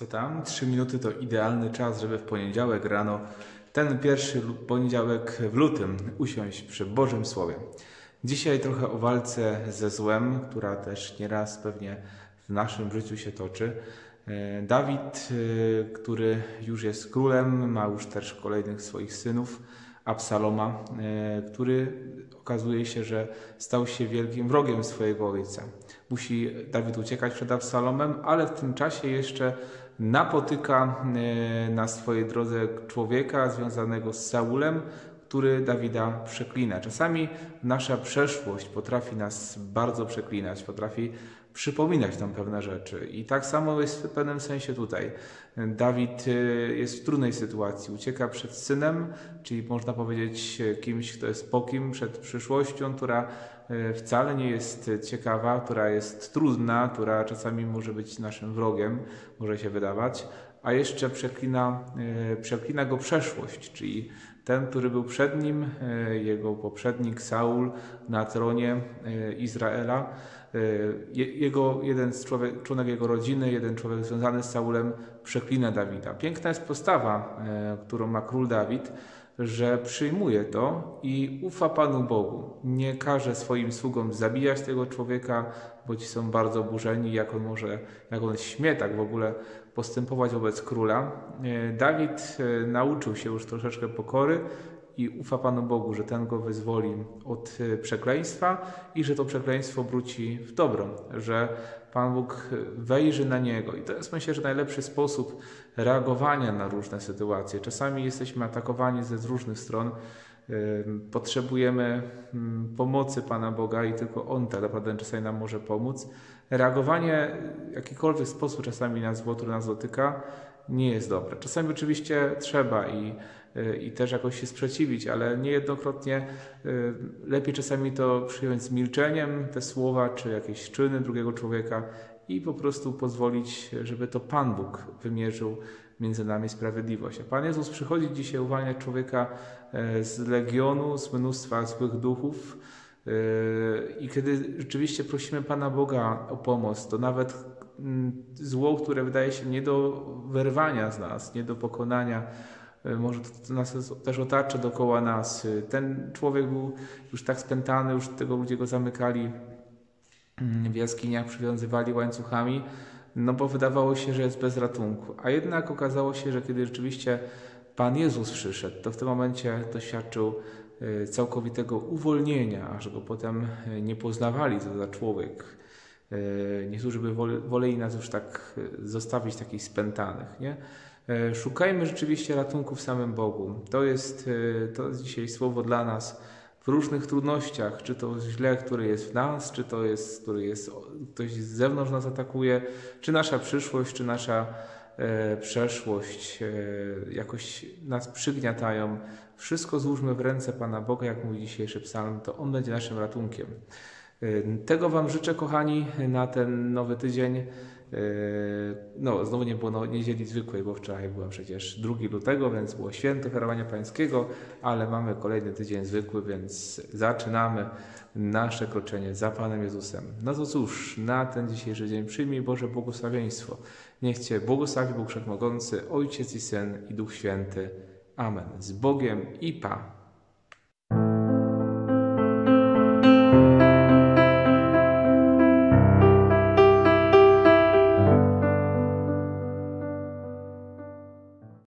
Co tam? 3 minuty to idealny czas, żeby w poniedziałek rano, ten pierwszy poniedziałek w lutym, usiąść przy Bożym Słowie. Dzisiaj trochę o walce ze złem, która też nieraz pewnie w naszym życiu się toczy. Dawid, który już jest królem, ma już też kolejnych swoich synów, Absaloma, który okazuje się, że stał się wielkim wrogiem swojego ojca. Musi Dawid uciekać przed Absalomem, ale w tym czasie jeszcze napotyka na swojej drodze człowieka związanego z Saulem, który Dawida przeklina. Czasami nasza przeszłość potrafi nas bardzo przeklinać, potrafi przypominać nam pewne rzeczy. I tak samo jest w pewnym sensie tutaj. Dawid jest w trudnej sytuacji. Ucieka przed synem, czyli można powiedzieć kimś, kto jest po kim, przed przyszłością, która wcale nie jest ciekawa, która jest trudna, która czasami może być naszym wrogiem, może się wydawać, a jeszcze przeklina go przeszłość, czyli ten, który był przed nim, jego poprzednik Saul na tronie Izraela, jeden członek jego rodziny, jeden człowiek związany z Saulem przeklina Dawida. Piękna jest postawa, którą ma król Dawid, że przyjmuje to i ufa Panu Bogu. Nie każe swoim sługom zabijać tego człowieka, bo ci są bardzo oburzeni, jak on śmie tak w ogóle postępować wobec króla. Dawid nauczył się już troszeczkę pokory i ufa Panu Bogu, że ten go wyzwoli od przekleństwa i że to przekleństwo wróci w dobro, że Pan Bóg wejrzy na niego. I to jest, myślę, że najlepszy sposób reagowania na różne sytuacje. Czasami jesteśmy atakowani z różnych stron, potrzebujemy pomocy Pana Boga i tylko On tak naprawdę czasami nam może pomóc. Reagowanie w jakikolwiek sposób czasami na zło, które nas dotyka, nie jest dobre. Czasami oczywiście trzeba i też jakoś się sprzeciwić, ale niejednokrotnie lepiej czasami to przyjąć z milczeniem, te słowa czy jakieś czyny drugiego człowieka i po prostu pozwolić, żeby to Pan Bóg wymierzył między nami sprawiedliwość. A Pan Jezus przychodzi dzisiaj uwalniać człowieka z legionu, z mnóstwa złych duchów. I kiedy rzeczywiście prosimy Pana Boga o pomoc, to nawet zło, które wydaje się nie do wyrwania z nas, nie do pokonania, może to nas też otacza dookoła nas. Ten człowiek był już tak spętany, już tego ludzie go zamykali w jaskiniach, przywiązywali łańcuchami, no bo wydawało się, że jest bez ratunku. A jednak okazało się, że kiedy rzeczywiście Pan Jezus przyszedł, to w tym momencie doświadczył całkowitego uwolnienia, aż go potem nie poznawali co za człowiek. Niektórzy by woleli nas już tak zostawić takich spętanych, nie? Szukajmy rzeczywiście ratunku w samym Bogu. To jest dzisiaj słowo dla nas w różnych trudnościach, czy to źle, które jest w nas, czy to jest, ktoś z zewnątrz nas atakuje, czy nasza przyszłość, czy nasza przeszłość jakoś nas przygniatają. Wszystko złóżmy w ręce Pana Boga, jak mówi dzisiejszy psalm, to On będzie naszym ratunkiem. Tego Wam życzę, kochani, na ten nowy tydzień. No, znowu nie było niedzieli zwykłej, bo wczoraj była przecież 2 lutego, więc było święto Ferowania Pańskiego, ale mamy kolejny tydzień zwykły, więc zaczynamy nasze kroczenie za Panem Jezusem. No to cóż, na ten dzisiejszy dzień przyjmij Boże błogosławieństwo. Niech Cię błogosławi Bóg Wszechmogący, Ojciec i Syn i Duch Święty. Amen. Z Bogiem i pa!